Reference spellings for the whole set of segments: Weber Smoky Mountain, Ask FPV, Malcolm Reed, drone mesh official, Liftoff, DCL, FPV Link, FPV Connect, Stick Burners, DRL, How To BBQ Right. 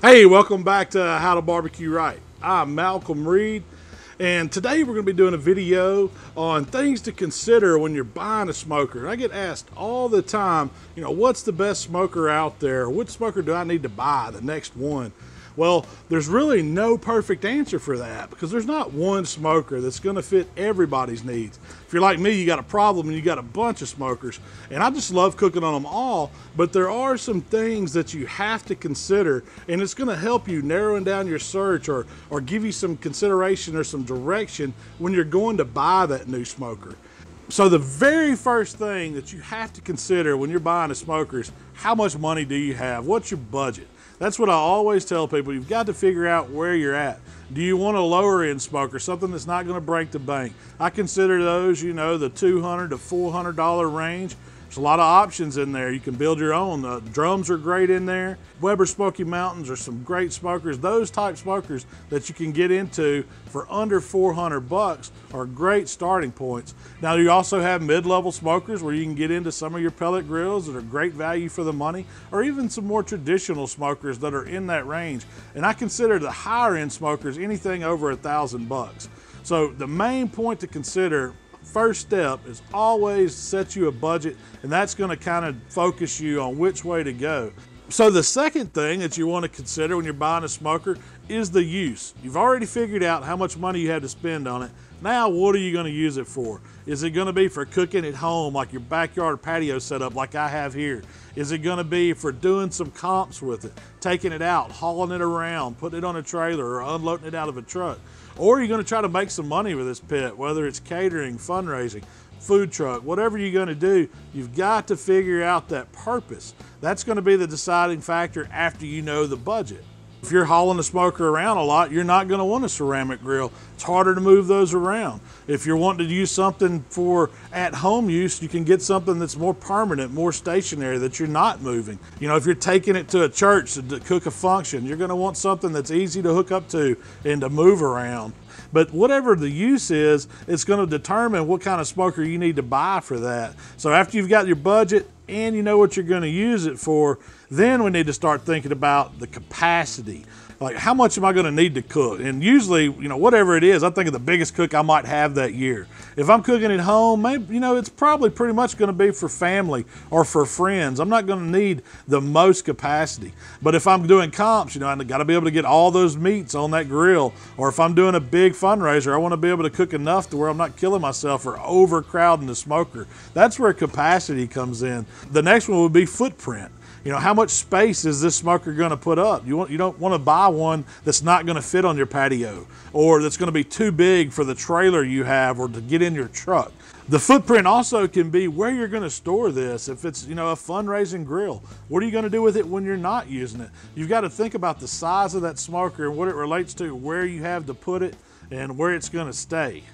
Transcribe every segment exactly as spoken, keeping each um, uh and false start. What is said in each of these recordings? Hey, welcome back to How to B B Q Right. I'm Malcolm Reed, and today we're going to be doing a video on things to consider when you're buying a smoker. And I get asked all the time, you know, what's the best smoker out there? What smoker do I need to buy, the next one? Well, there's really no perfect answer for that because there's not one smoker that's going to fit everybody's needs. If you're like me, you got a problem and you got a bunch of smokers, and I just love cooking on them all, but there are some things that you have to consider, and it's going to help you narrowing down your search or, or give you some consideration or some direction when you're going to buy that new smoker. So the very first thing that you have to consider when you're buying a smoker is how much money do you have? What's your budget? That's what I always tell people. You've got to figure out where you're at. Do you want a lower end smoker, something that's not going to break the bank? I consider those, you know, the two hundred to four hundred dollar range. There's a lot of options in there. You can build your own. The drums are great in there. Weber Smoky Mountains are some great smokers. Those type smokers that you can get into for under four hundred bucks are great starting points. Now you also have mid-level smokers where you can get into some of your pellet grills that are great value for the money, or even some more traditional smokers that are in that range. And I consider the higher end smokers anything over a thousand bucks. So the main point to consider, first step, is always set you a budget, and that's going to kind of focus you on which way to go. So the second thing that you want to consider when you're buying a smoker is the use. You've already figured out how much money you had to spend on it. Now, what are you going to use it for? Is it going to be for cooking at home, like your backyard patio setup like I have here? Is it going to be for doing some comps with it, taking it out, hauling it around, putting it on a trailer, or unloading it out of a truck? Or are you going to try to make some money with this pit, whether it's catering, fundraising, food truck, whatever you're going to do? You've got to figure out that purpose. That's going to be the deciding factor after you know the budget. If you're hauling a smoker around a lot, you're not going to want a ceramic grill. It's harder to move those around. If you're wanting to use something for at-home use, you can get something that's more permanent, more stationary, that you're not moving. You know, if you're taking it to a church to cook a function, you're going to want something that's easy to hook up to and to move around. But whatever the use is, it's going to determine what kind of smoker you need to buy for that. So after you've got your budget and you know what you're going to use it for, then we need to start thinking about the capacity. Like, how much am I going to need to cook? And usually, you know, whatever it is, I think of the biggest cook I might have that year. If I'm cooking at home, maybe, you know, it's probably pretty much going to be for family or for friends. I'm not going to need the most capacity. But if I'm doing comps, you know, I've got to be able to get all those meats on that grill. Or if I'm doing a big fundraiser, I want to be able to cook enough to where I'm not killing myself or overcrowding the smoker. That's where capacity comes in. The next one would be footprint. You know, how much space is this smoker going to put up? You want, you don't want to buy one that's not going to fit on your patio, or that's going to be too big for the trailer you have or to get in your truck. The footprint also can be where you're going to store this. If it's, you know, a fundraising grill, what are you going to do with it when you're not using it? You've got to think about the size of that smoker and what it relates to where you have to put it and where it's going to stay.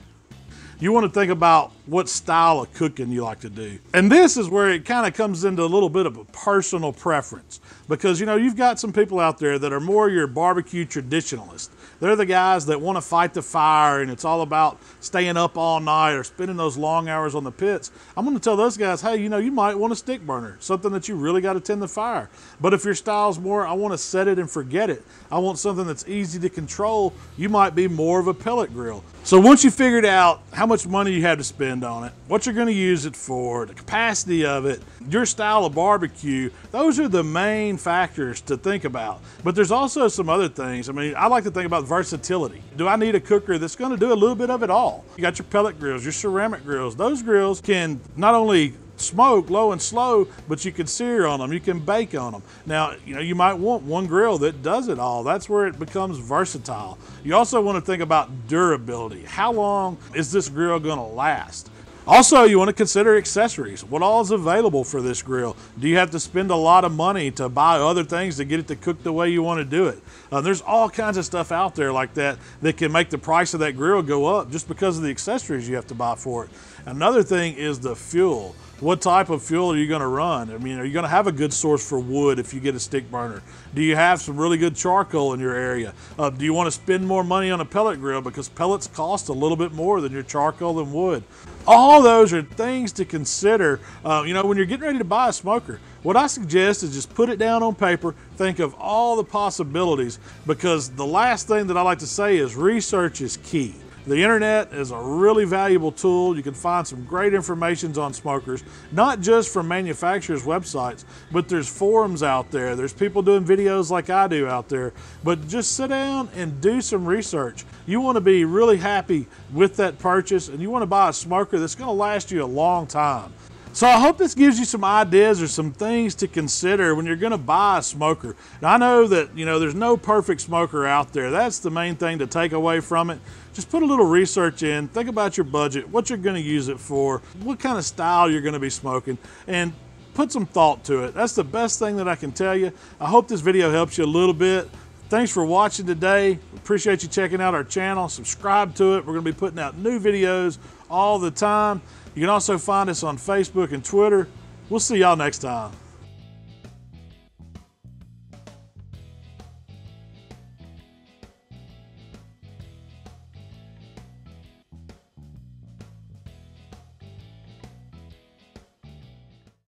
You want to think about what style of cooking you like to do. And this is where it kind of comes into a little bit of a personal preference, because, you know, you've got some people out there that are more your barbecue traditionalist. They're the guys that want to fight the fire, and it's all about staying up all night or spending those long hours on the pits. I'm going to tell those guys, hey, you know, you might want a stick burner, something that you really got to tend the fire. But if your style's more, I want to set it and forget it, I want something that's easy to control, you might be more of a pellet grill. So once you figured out how much money you have to spend on it, what you're going to use it for, the capacity of it, your style of barbecue, those are the main factors to think about. But there's also some other things. I mean, I like to think about versatility. Do I need a cooker that's going to do a little bit of it all? You got your pellet grills, your ceramic grills. Those grills can not only smoke low and slow, but you can sear on them, you can bake on them. Now, you know, you might want one grill that does it all. That's where it becomes versatile. You also want to think about durability. How long is this grill going to last? Also, you want to consider accessories. What all is available for this grill? Do you have to spend a lot of money to buy other things to get it to cook the way you want to do it? Uh, there's all kinds of stuff out there like that that can make the price of that grill go up just because of the accessories you have to buy for it. Another thing is the fuel. What type of fuel are you going to run? I mean, are you going to have a good source for wood if you get a stick burner? Do you have some really good charcoal in your area? Uh, do you want to spend more money on a pellet grill because pellets cost a little bit more than your charcoal and wood? All those are things to consider, uh, you know, when you're getting ready to buy a smoker. What I suggest is just put it down on paper, think of all the possibilities, because the last thing that I like to say is research is key. The internet is a really valuable tool. You can find some great information on smokers, not just from manufacturers' websites, but there's forums out there. There's people doing videos like I do out there, but just sit down and do some research. You want to be really happy with that purchase, and you want to buy a smoker that's going to last you a long time. So I hope this gives you some ideas or some things to consider when you're going to buy a smoker. Now, I know that, you know, there's no perfect smoker out there. That's the main thing to take away from it. Just put a little research in, think about your budget, what you're going to use it for, what kind of style you're going to be smoking, and put some thought to it. That's the best thing that I can tell you. I hope this video helps you a little bit. Thanks for watching today. Appreciate you checking out our channel. Subscribe to it. We're going to be putting out new videos all the time. You can also find us on Facebook and Twitter. We'll see y'all next time.